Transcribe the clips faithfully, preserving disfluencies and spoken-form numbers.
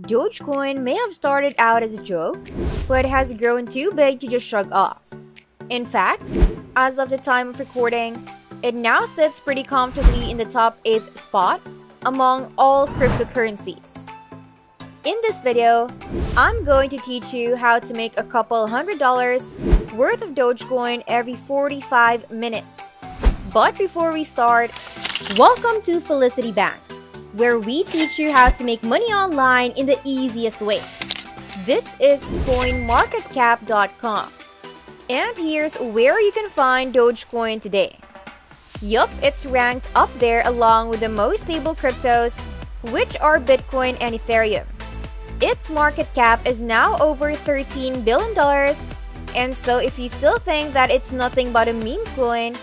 Dogecoin may have started out as a joke, but has grown too big to just shrug off. In fact, as of the time of recording, it now sits pretty comfortably in the top eighth spot among all cryptocurrencies. In this video, I'm going to teach you how to make a couple hundred dollars worth of Dogecoin every forty-five minutes. But before we start, welcome to Felicity Banks, where we teach you how to make money online in the easiest way. This is coin market cap dot com, and here's where you can find Dogecoin today. Yup, it's ranked up there along with the most stable cryptos, which are Bitcoin and Ethereum. Its market cap is now over thirteen billion dollars, and so if you still think that it's nothing but a meme coin,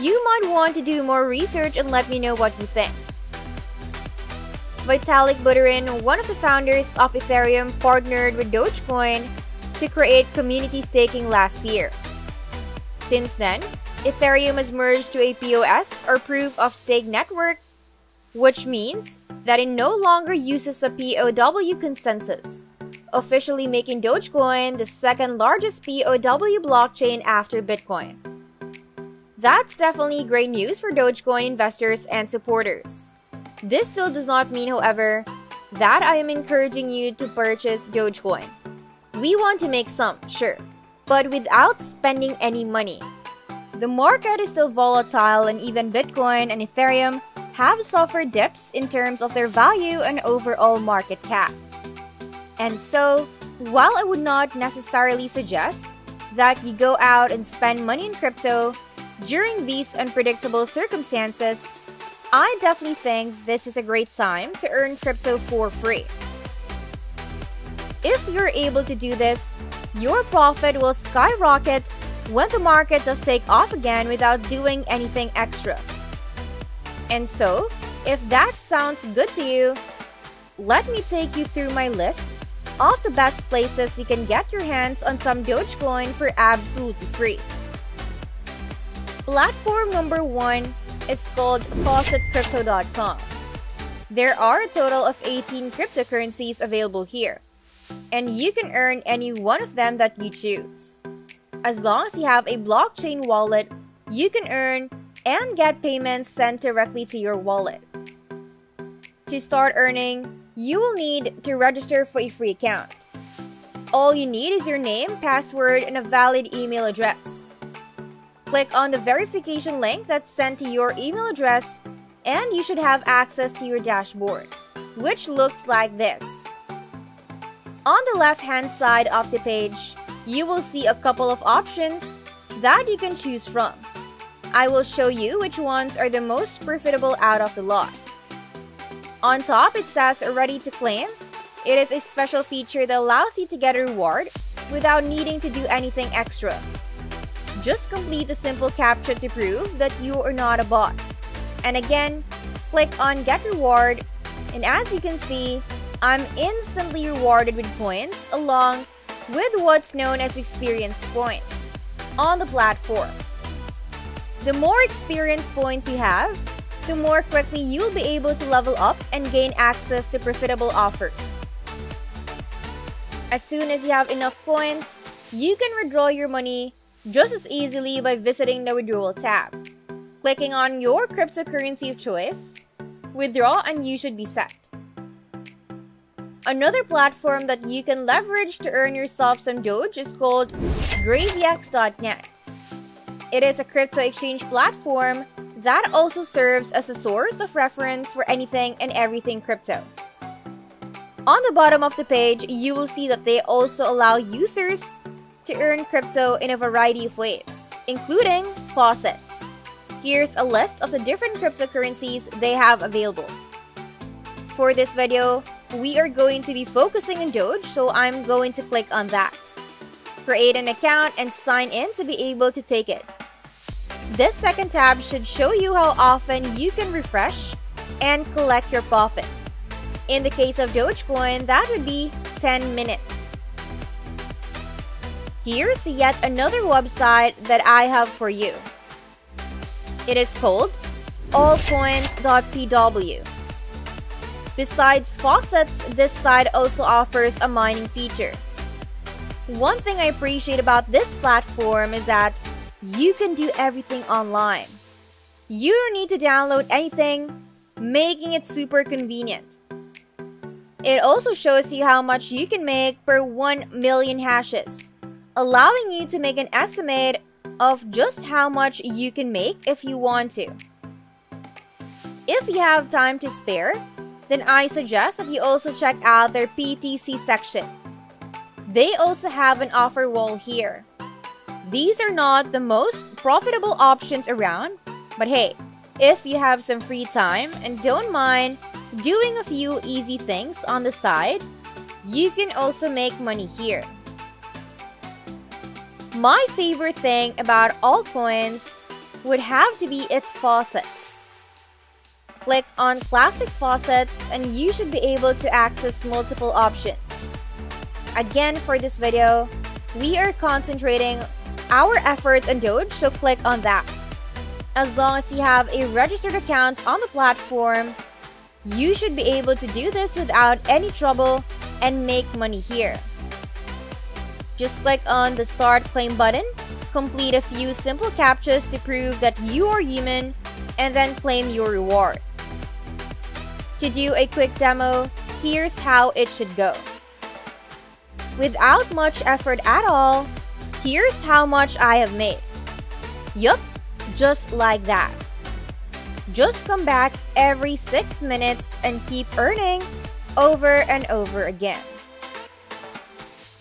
you might want to do more research and let me know what you think. Vitalik Buterin, one of the founders of Ethereum, partnered with Dogecoin to create community staking last year. Since then, Ethereum has merged to a P O S, or proof of stake network, which means that it no longer uses a P O W consensus, officially making Dogecoin the second largest P O W blockchain after Bitcoin. That's definitely great news for Dogecoin investors and supporters. This still does not mean, however, that I am encouraging you to purchase Dogecoin. We want to make some, sure, but without spending any money. The market is still volatile, and even Bitcoin and Ethereum have suffered dips in terms of their value and overall market cap. And so, while I would not necessarily suggest that you go out and spend money in crypto during these unpredictable circumstances, I definitely think this is a great time to earn crypto for free. If you're able to do this, your profit will skyrocket when the market does take off again without doing anything extra. And so, if that sounds good to you, let me take you through my list of the best places you can get your hands on some Dogecoin for absolutely free. Platform number one is called faucet crypto dot com. There are a total of eighteen cryptocurrencies available here, and you can earn any one of them that you choose. As long as you have a blockchain wallet, you can earn and get payments sent directly to your wallet. To start earning, you will need to register for a free account. All you need is your name, password, and a valid email address. Click on the verification link that's sent to your email address, and you should have access to your dashboard, which looks like this. On the left-hand side of the page, you will see a couple of options that you can choose from. I will show you which ones are the most profitable out of the lot. On top, it says ready to claim. It is a special feature that allows you to get a reward without needing to do anything extra. Just complete the simple CAPTCHA to prove that you are not a bot. And again, click on Get Reward, and as you can see, I'm instantly rewarded with points along with what's known as experience points on the platform. The more experience points you have, the more quickly you'll be able to level up and gain access to profitable offers. As soon as you have enough points, you can withdraw your money just as easily by visiting the withdrawal tab, clicking on your cryptocurrency of choice, withdraw, and you should be set. Another platform that you can leverage to earn yourself some Doge is called Gravy X dot net. It is a crypto exchange platform that also serves as a source of reference for anything and everything crypto. On the bottom of the page, you will see that they also allow users to earn crypto in a variety of ways, including faucets. Here's a list of the different cryptocurrencies they have available. For this video, we are going to be focusing on Doge, so I'm going to click on that. Create an account and sign in to be able to take it. This second tab should show you how often you can refresh and collect your profit. In the case of Dogecoin, that would be ten minutes. Here's yet another website that I have for you. It is called all coins dot p w. Besides faucets, this site also offers a mining feature. One thing I appreciate about this platform is that you can do everything online. You don't need to download anything, making it super convenient. It also shows you how much you can make per one million hashes, allowing you to make an estimate of just how much you can make if you want to. If you have time to spare, then I suggest that you also check out their P T C section. They also have an offer wall here. These are not the most profitable options around, but hey, if you have some free time and don't mind doing a few easy things on the side, you can also make money here. My favorite thing about Allcoins would have to be its faucets. Click on classic faucets and you should be able to access multiple options. Again, for this video, we are concentrating our efforts on Doge, so click on that. As long as you have a registered account on the platform, you should be able to do this without any trouble and make money here. Just click on the Start Claim button, complete a few simple CAPTCHAs to prove that you are human, and then claim your reward. To do a quick demo, here's how it should go. Without much effort at all, here's how much I have made. Yup, just like that. Just come back every six minutes and keep earning over and over again.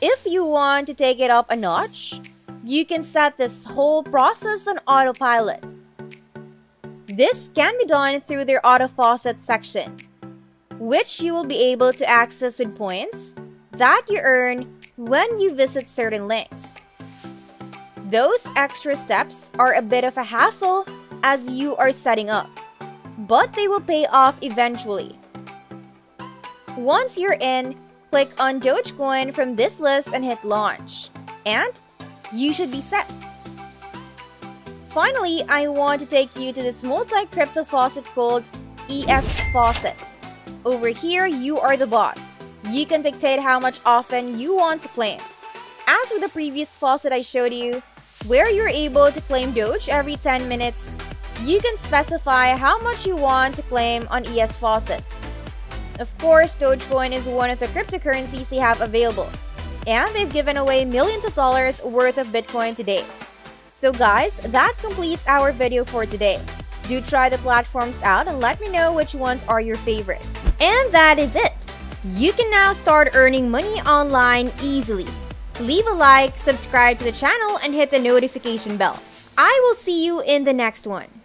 If you want to take it up a notch, you can set this whole process on autopilot. This can be done through their auto faucet section, which you will be able to access with points that you earn when you visit certain links. Those extra steps are a bit of a hassle as you are setting up, but they will pay off eventually. Once you're in, click on Dogecoin from this list and hit launch, and you should be set. Finally, I want to take you to this multi-crypto faucet called E S Faucet. Over here, you are the boss. You can dictate how much often you want to claim. As with the previous faucet I showed you, where you're able to claim Doge every ten minutes, you can specify how much you want to claim on E S Faucet. Of course, Dogecoin is one of the cryptocurrencies they have available, and they've given away millions of dollars worth of Bitcoin today. So guys, that completes our video for today. Do try the platforms out and let me know which ones are your favorite. And that is it! You can now start earning money online easily. Leave a like, subscribe to the channel, and hit the notification bell. I will see you in the next one.